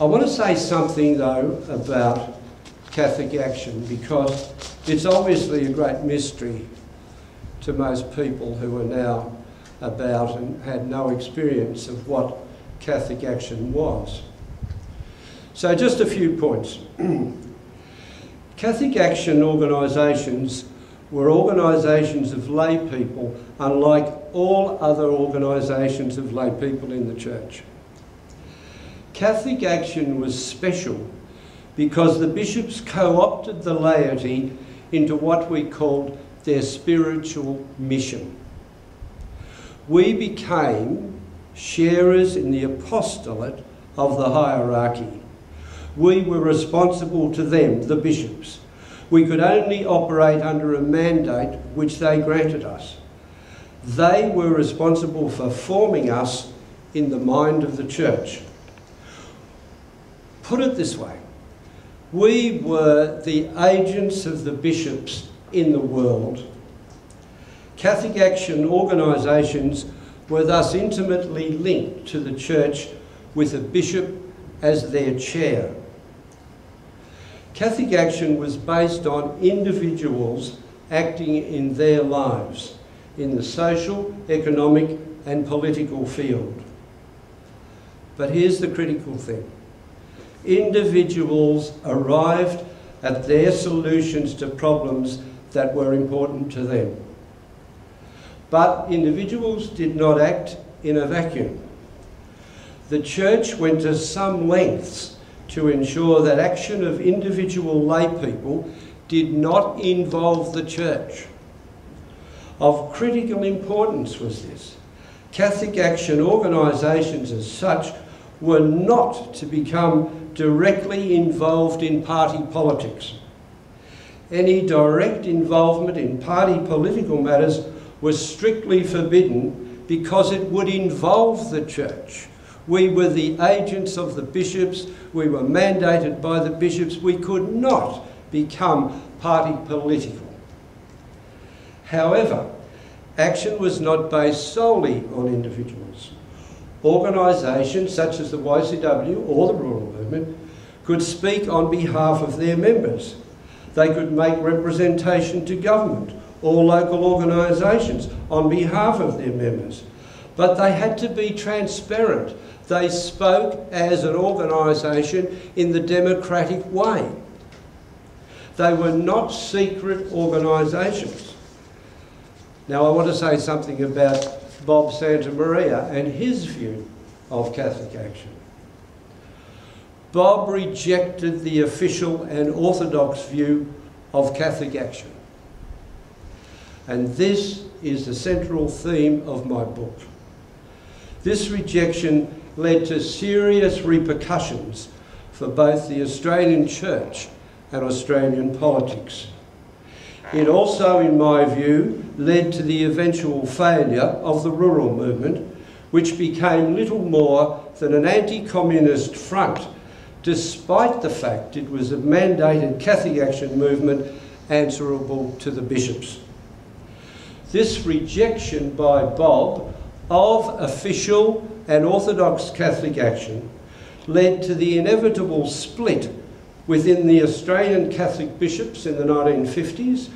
I want to say something, though, about Catholic action, because it's obviously a great mystery to most people who are now about and had no experience of what Catholic action was. So just a few points. Catholic action organisations were organisations of lay people, unlike all other organisations of lay people in the Church. Catholic action was special because the bishops co-opted the laity into what we called their spiritual mission. We became sharers in the apostolate of the hierarchy. We were responsible to them, the bishops. We could only operate under a mandate which they granted us. They were responsible for forming us in the mind of the Church. Put it this way, we were the agents of the bishops in the world. Catholic action organisations were thus intimately linked to the Church with a bishop as their chair. Catholic action was based on individuals acting in their lives in the social, economic and political field. But here's the critical thing. Individuals arrived at their solutions to problems that were important to them. But individuals did not act in a vacuum. The Church went to some lengths to ensure that action of individual lay people did not involve the Church. Of critical importance was this. Catholic action organisations as such were not to become directly involved in party politics. Any direct involvement in party political matters was strictly forbidden because it would involve the Church. We were the agents of the bishops, we were mandated by the bishops, we could not become party political. However, action was not based solely on individuals. Organisations such as the YCW or the Rural Movement could speak on behalf of their members. They could make representation to government or local organisations on behalf of their members. But they had to be transparent. They spoke as an organisation in the democratic way. They were not secret organisations. Now I want to say something about Bob Santamaria and his view of Catholic action. Bob rejected the official and orthodox view of Catholic action. And this is the central theme of my book. This rejection led to serious repercussions for both the Australian Church and Australian politics. It also, in my view, led to the eventual failure of the Rural Movement, which became little more than an anti-communist front, despite the fact it was a mandated Catholic action movement answerable to the bishops. This rejection by Bob of official and orthodox Catholic action led to the inevitable split within the Australian Catholic bishops in the 1950s,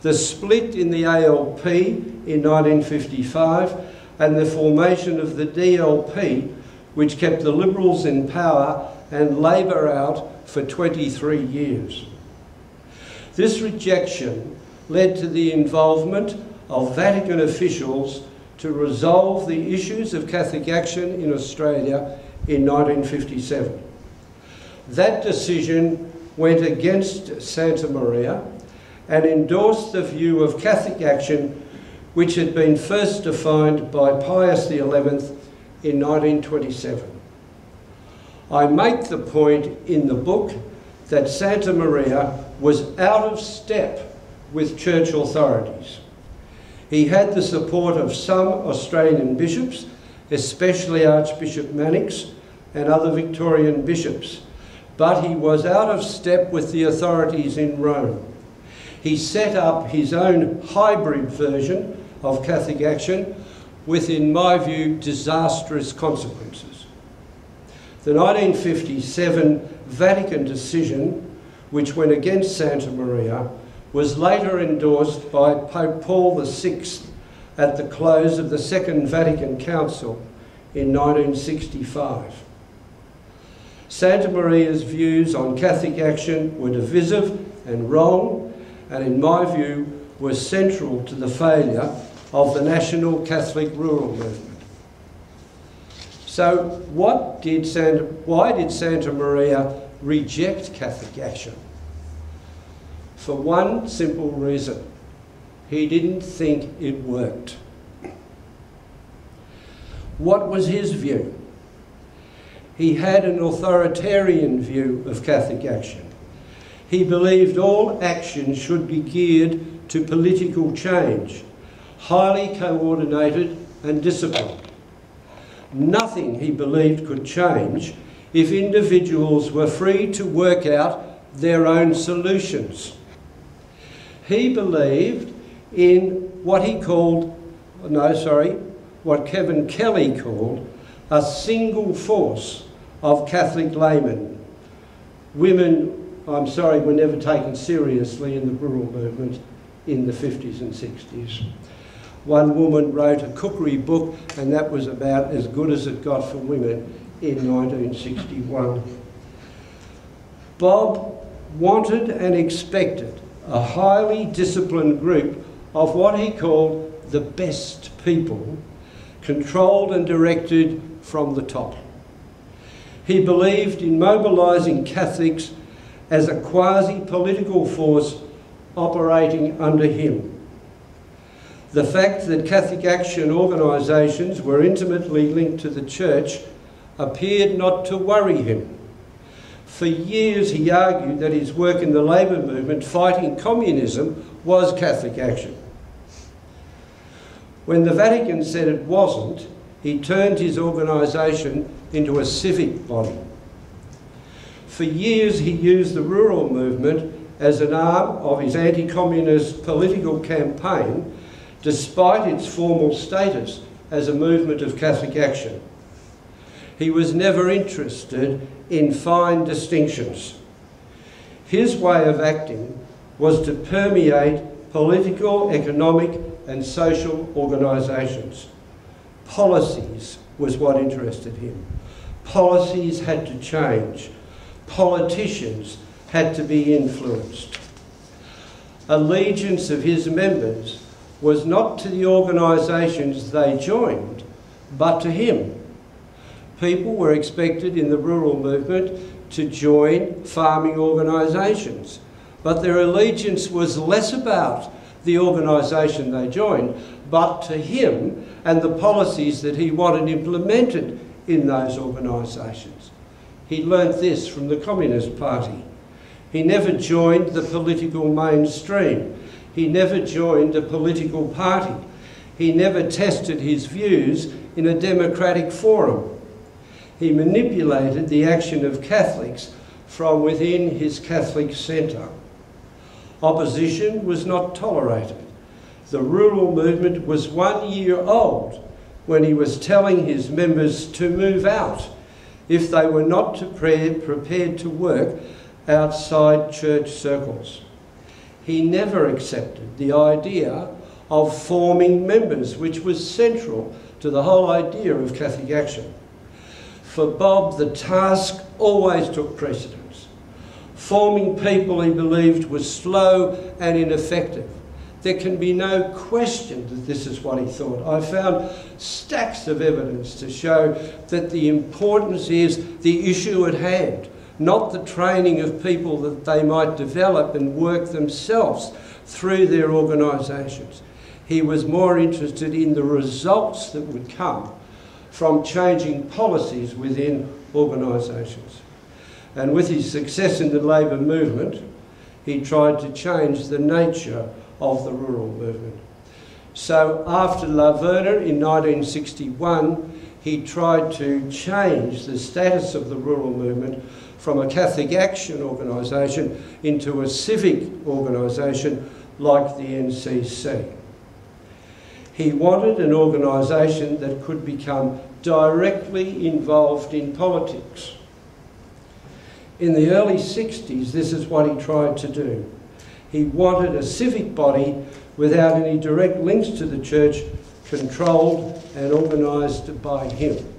the split in the ALP in 1955, and the formation of the DLP, which kept the Liberals in power and Labor out for 23 years. This rejection led to the involvement of Vatican officials to resolve the issues of Catholic action in Australia in 1957. That decision went against Santamaria and endorsed the view of Catholic action which had been first defined by Pius XI in 1927. I make the point in the book that Santamaria was out of step with church authorities. He had the support of some Australian bishops, especially Archbishop Mannix and other Victorian bishops, but he was out of step with the authorities in Rome. He set up his own hybrid version of Catholic action with, in my view, disastrous consequences. The 1957 Vatican decision, which went against Santamaria, was later endorsed by Pope Paul VI at the close of the Second Vatican Council in 1965. Santamaria's views on Catholic action were divisive and wrong, and in my view, were central to the failure of the National Catholic Rural Movement. So why did Santamaria reject Catholic action? For one simple reason: he didn't think it worked. What was his view? He had an authoritarian view of Catholic action. He believed all action should be geared to political change, highly coordinated and disciplined. Nothing, he believed, could change if individuals were free to work out their own solutions. He believed in what he called, what Kevin Kelly called, a single force of Catholic laymen. Women, were never taken seriously in the rural movement in the 50s and 60s. One woman wrote a cookery book, and that was about as good as it got for women in 1961. Bob wanted and expected a highly disciplined group of what he called the best people, controlled and directed from the top. He believed in mobilising Catholics as a quasi-political force operating under him. The fact that Catholic action organisations were intimately linked to the Church appeared not to worry him. For years he argued that his work in the labour movement fighting communism was Catholic action. When the Vatican said it wasn't, he turned his organisation into a civic body. For years he used the rural movement as an arm of his anti-communist political campaign, despite its formal status as a movement of Catholic action. He was never interested in fine distinctions. His way of acting was to permeate political, economic and social organisations. Policies was what interested him. Policies had to change. Politicians had to be influenced. Allegiance of his members was not to the organisations they joined, but to him. People were expected in the rural movement to join farming organisations, but their allegiance was less about the organisation they joined, but to him and the policies that he wanted implemented in those organisations. He learnt this from the Communist Party. He never joined the political mainstream. He never joined a political party. He never tested his views in a democratic forum. He manipulated the action of Catholics from within his Catholic centre. Opposition was not tolerated. The rural movement was 1 year old when he was telling his members to move out if they were not prepared to work outside church circles. He never accepted the idea of forming members, which was central to the whole idea of Catholic action. For Bob, the task always took precedence. Forming people, he believed, was slow and ineffective. There can be no question that this is what he thought. I found stacks of evidence to show that the importance is the issue at hand, not the training of people that they might develop and work themselves through their organisations. He was more interested in the results that would come from changing policies within organisations. And with his success in the labour movement, he tried to change the nature of the rural movement. So after La Verna in 1961, he tried to change the status of the rural movement from a Catholic action organisation into a civic organisation like the NCC. He wanted an organisation that could become directly involved in politics. In the early 60s, this is what he tried to do. He wanted a civic body without any direct links to the church, controlled and organised by him.